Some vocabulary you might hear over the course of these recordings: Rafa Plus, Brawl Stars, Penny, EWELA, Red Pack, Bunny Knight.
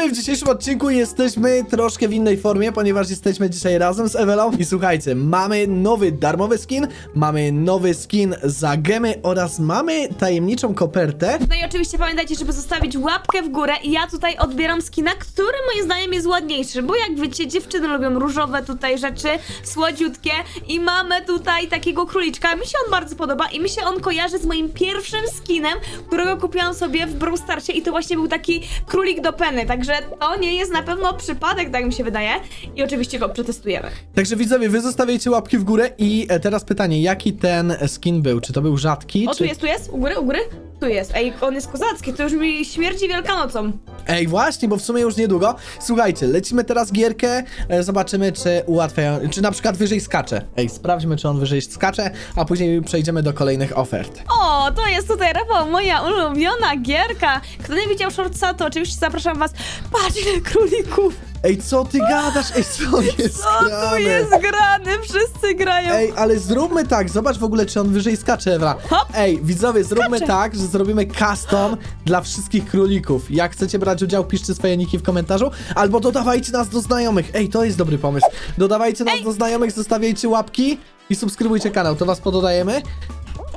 Czyli w dzisiejszym odcinku jesteśmy troszkę w innej formie, ponieważ jesteśmy dzisiaj razem z Ewelą. I słuchajcie, mamy nowy darmowy skin, mamy nowy skin za gemy oraz mamy tajemniczą kopertę. No i oczywiście pamiętajcie, żeby zostawić łapkę w górę. I ja tutaj odbieram skina, który moim zdaniem jest ładniejszy, bo jak wiecie, dziewczyny lubią różowe tutaj rzeczy, słodziutkie. I mamy tutaj takiego króliczka, mi się on bardzo podoba i mi się on kojarzy z moim pierwszym skinem, którego kupiłam sobie w Brawl Starsie i to właśnie był taki królik do Penny, także to nie jest na pewno przypadek, tak mi się wydaje i oczywiście go przetestujemy. Także widzowie, wy zostawiajcie łapki w górę i teraz pytanie, jaki ten skin był? Czy to był rzadki? O, czy... tu jest, u góry, tu jest. Ej, on jest kozacki, to już mi śmierdzi Wielkanocą. Ej, właśnie, bo w sumie już niedługo. Słuchajcie, lecimy teraz gierkę, zobaczymy, czy ułatwiają, czy na przykład wyżej skacze. Ej, sprawdźmy, czy on wyżej skacze, a później przejdziemy do kolejnych ofert. O, to jest tutaj, Rafa, moja ulubiona gierka. Kto nie widział shortsa, to oczywiście zapraszam was. Patrz, ile królików. Ej, co ty gadasz? Ej, co jest grane? Co tu jest grane? Wszyscy grają. Ej, ale zróbmy tak, zobacz w ogóle, czy on wyżej skacze, Ewra. Ej, widzowie, zróbmy tak, że zrobimy custom dla wszystkich królików. Jak chcecie brać udział, piszcie swoje niki w komentarzu, albo dodawajcie nas do znajomych. Ej, to jest dobry pomysł. Dodawajcie nas do znajomych, zostawiajcie łapki i subskrybujcie kanał, to was pododajemy.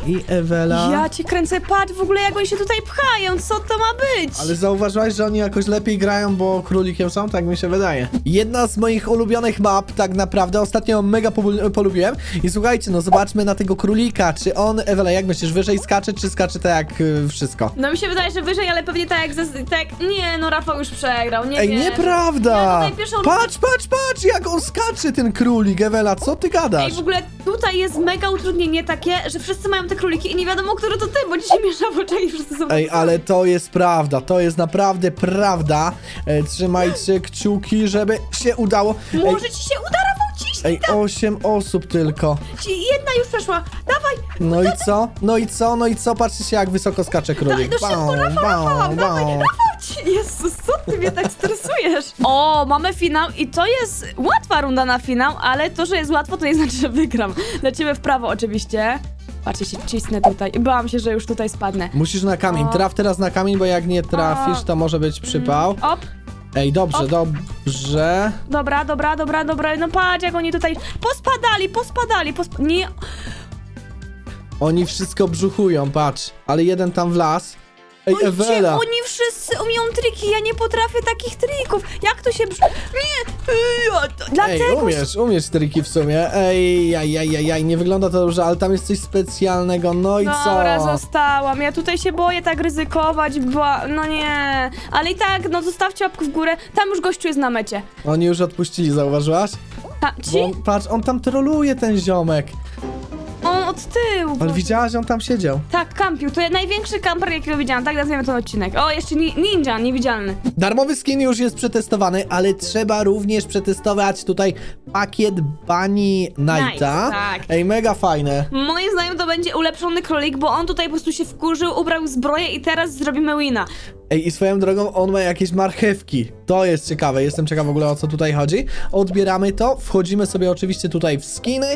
I Ewela... Ja cię kręcę, patrz w ogóle, jak oni się tutaj pchają, co to ma być? Ale zauważyłaś, że oni jakoś lepiej grają, bo królikiem są? Tak mi się wydaje. Jedna z moich ulubionych map, tak naprawdę, ostatnio mega polubiłem. I słuchajcie, no zobaczmy na tego królika, czy on, Ewela, jak myślisz, wyżej skacze, czy skacze tak jak wszystko? No mi się wydaje, że wyżej, ale pewnie tak jak... Nie, no Rafał już przegrał, nie. Ej, wiem. Nieprawda! Ja tutaj pierwszą... Patrz, jak on skacze, ten królik, Ewela, co ty gadasz? Ej, w ogóle tutaj jest mega utrudnienie takie, że wszyscy mają te króliki i nie wiadomo, który to ty, bo dzisiaj miesza w oczach i wszyscy są... Ej, ale to jest prawda, to jest naprawdę prawda. Trzymajcie kciuki, żeby się udało. Może ci się uda, Rafał, ciśnij. Ej, 8 osób tylko. Jedna już przeszła, dawaj. No i co? No i co? Patrzcie się, jak wysoko skacze królik. No szybko, Rafał, dawaj, Jezus, co ty mnie tak stresujesz? O, mamy finał i to jest łatwa runda na finał, ale to, że jest łatwo, to nie znaczy, że wygram. Lecimy w prawo oczywiście. Patrzcie, się cisnę tutaj. Bałam się, że już tutaj spadnę. Musisz na kamień. Traf teraz na kamień, bo jak nie trafisz, to może być przypał. Op. Ej, dobrze, dobrze. Dobra. No patrz, jak oni tutaj... Pospadali. Nie. Oni wszystko brzuchują, patrz. Ale jeden tam wlazł. Ej, Ewela. Oni wszyscy umieją triki, ja nie potrafię takich trików. Jak to się... Nie! Dlatego... Ej, umiesz triki w sumie. Ej, nie wygląda to dobrze, ale tam jest coś specjalnego, no i co? Dobra, zostałam. Ja tutaj się boję tak ryzykować, bo... No nie. Ale i tak, no zostawcie łapkę w górę. Tam już gościu jest na mecie. Oni już odpuścili, zauważyłaś? Patrz, on tam troluje, ten ziomek. On od tyłu. Ale widziałaś, że on tam siedział. Tak, kampił. To jest największy kamper, jakiego widziałam. Tak nazwiemy ten odcinek. O, jeszcze ninja, niewidzialny. Darmowy skin już jest przetestowany, ale trzeba również przetestować tutaj pakiet Bunny Knighta. Tak. Ej, mega fajne. Moim zdaniem to będzie ulepszony królik, bo on tutaj po prostu się wkurzył, ubrał zbroję i teraz zrobimy wina. Ej, i swoją drogą on ma jakieś marchewki. To jest ciekawe, jestem ciekaw w ogóle, o co tutaj chodzi. Odbieramy to, wchodzimy sobie oczywiście tutaj w skiny.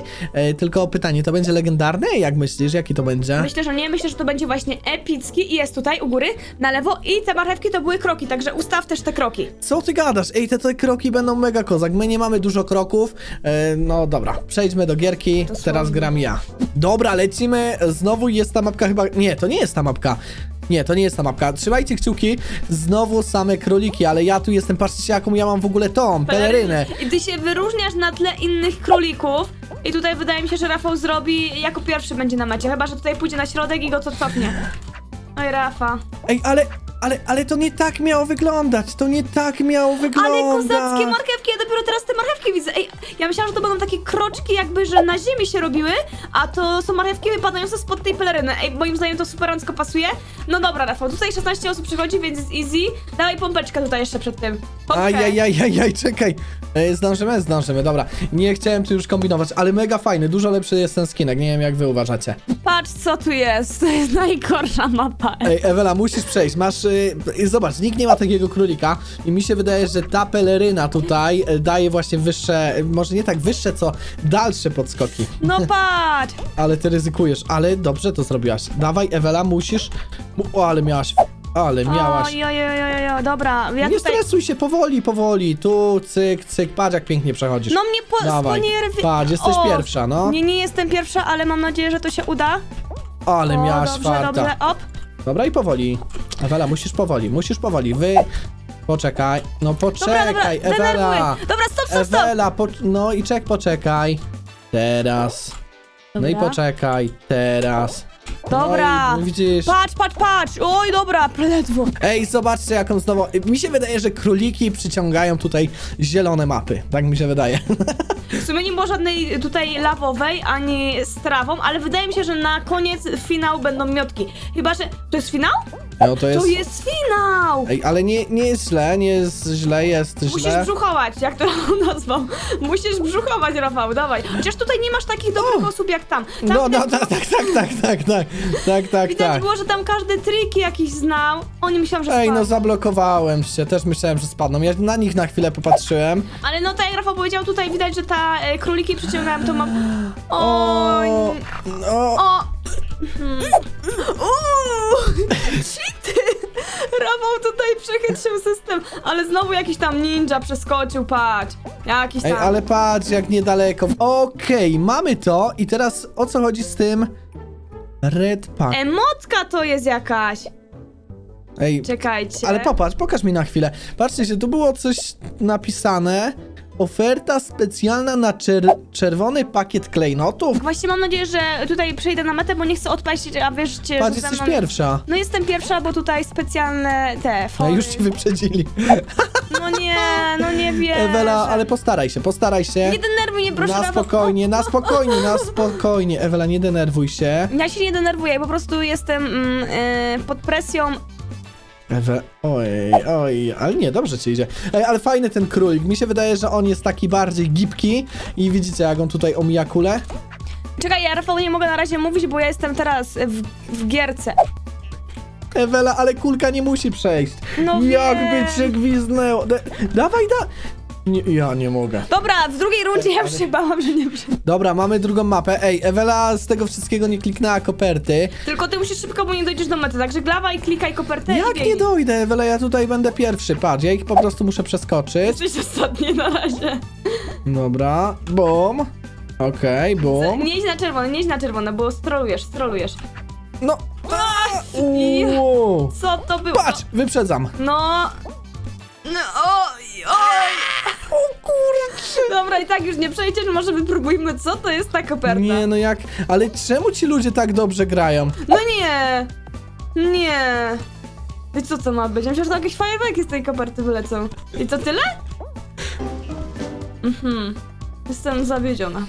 Tylko pytanie, to będzie legendarny? Jak myślisz, jaki to będzie? Myślę, że nie, myślę, że to będzie właśnie epicki i jest tutaj u góry, na lewo i te marchewki to były kroki, także ustaw też te kroki. Co ty gadasz? Ej, te kroki będą mega kozak, my nie mamy dużo kroków. No dobra, przejdźmy do gierki, teraz gram ja. Dobra, lecimy, znowu jest ta mapka chyba... Nie, to nie jest ta mapka. Nie, to nie jest ta mapka. Trzymajcie kciuki. Znowu same króliki, ale ja tu jestem. Patrzcie, jaką ja mam w ogóle tą pelerynę. I ty się wyróżniasz na tle innych królików. I tutaj wydaje mi się, że Rafał zrobi, jako pierwszy będzie na mecie. Chyba że tutaj pójdzie na środek i go to cofnie. Oj, Rafa. Ej, ale to nie tak miało wyglądać. To nie tak miało wyglądać. Ale kozackie marchewki, ja dopiero teraz te marchewki widzę. Ej, ja myślałam, że to będą takie kroczki jakby, że na ziemi się robiły, a to są marchewki wypadające spod tej peleryny. Ej, moim zdaniem to superancko pasuje. No dobra, Rafał, tutaj 16 osób przychodzi, więc jest easy. Dawaj pompeczkę tutaj jeszcze przed tym. Ajajajajaj, czekaj. Zdążymy, dobra. Nie chciałem tu już kombinować, ale mega fajny. Dużo lepszy jest ten skinek, nie wiem jak wy uważacie. Patrz co tu jest, to jest najgorsza mapa. Ej, Ewela, musisz przejść, masz... Zobacz, nikt nie ma takiego królika i mi się wydaje, że ta peleryna tutaj daje właśnie wyższe, może nie tak wyższe, co dalsze podskoki. No patrz! Ale ty ryzykujesz, ale dobrze to zrobiłaś. Dawaj, Ewela, musisz... O, ale miałaś Ale miałaś... Ojojojojo, dobra. Ja nie tutaj... stresuj się, powoli, powoli. Tu, cyk, cyk, patrz jak pięknie przechodzisz. No mnie po... Dawaj, patrz, jesteś pierwsza, no. Nie, nie jestem pierwsza, ale mam nadzieję, że to się uda. Ale miałaś farta. Dobrze, op. Dobra i powoli. Ewela, musisz powoli, Wy... Poczekaj, no poczekaj, dobra, Ewela. Dobra, stop. Ewela, no i poczekaj. Teraz. Dobra. No i poczekaj, teraz. Dobra, no widzisz. Patrz. Oj, dobra, ledwo. Ej, zobaczcie jaką znowu. Mi się wydaje, że króliki przyciągają tutaj zielone mapy. Tak mi się wydaje. W sumie nie było żadnej tutaj lawowej, ani z trawą, ale wydaje mi się, że na koniec finał będą miotki. Chyba, że... To jest finał? No, to jest finał! Ej, ale nie jest źle, jest źle. Musisz brzuchować, jak to nazwał. Musisz brzuchować, Rafał, dawaj. Chociaż tutaj nie masz takich dobrych osób jak tam. Tak. Widać było, że tam każdy triki jakiś znał. Oni myślałem, że spadną. Ej, no zablokowałem się, też myślałem, że spadną. Ja na nich na chwilę popatrzyłem. Ale no tak jak Rafał powiedział, tutaj widać, że ta króliki przyciągnąłem, to mam... Cheaty! Rafał tutaj przechytrzył system, ale znowu jakiś tam ninja przeskoczył, patrz. Jakiś tam... Ej, ale patrz jak niedaleko. Okej, mamy to i teraz o co chodzi z tym Red Pack? Emotka to jest jakaś. Ej, czekajcie. Ale popatrz, pokaż mi na chwilę. Patrzcie się, tu było coś napisane. Oferta specjalna na czerwony pakiet klejnotów. Właśnie mam nadzieję, że tutaj przejdę na metę, bo nie chcę odpaść, a wiesz, że patrz, jesteś pierwsza. No jestem pierwsza, bo tutaj specjalne te fony. No już ci wyprzedzili. No nie wiem. Ewela, ale postaraj się. Nie denerwuj mnie, proszę. Na spokojnie. Ewela, nie denerwuj się. Ja się nie denerwuję, po prostu jestem pod presją. Oj, ale nie, dobrze ci idzie. Ej, ale fajny ten królik, mi się wydaje, że on jest taki bardziej gibki. I widzicie jak on tutaj omija kulę. Czekaj, ja Rafał nie mogę na razie mówić, bo ja jestem teraz w gierce. Ewela, ale kulka nie musi przejść. No jakby cię gwiznęło. Dawaj. Nie, ja nie mogę. Dobra, w drugiej rundzie ja już się bałam, że nie przejdę. Dobra, mamy drugą mapę. Ej, Ewela z tego wszystkiego nie kliknęła koperty. Tylko ty musisz szybko, bo nie dojdziesz do mety. Także glawaj, klikaj kopertę. Jak nie dojdę, Ewela? Ja tutaj będę pierwszy. Patrz, ja ich po prostu muszę przeskoczyć. Jesteś ostatni na razie. Dobra, bum. Okej, bum. Nie idź na czerwone, bo strolujesz. No. Co to było? Patrz, wyprzedzam. O kurczę. Dobra, i tak już nie przejdziesz, może wypróbujmy, co to jest ta koperta. Nie, no jak... Ale czemu ci ludzie tak dobrze grają? No nie! Wiesz co to ma być? Myślę, że to jakieś fajerwerki z tej koperty wylecą. I to tyle? Jestem zawiedziona.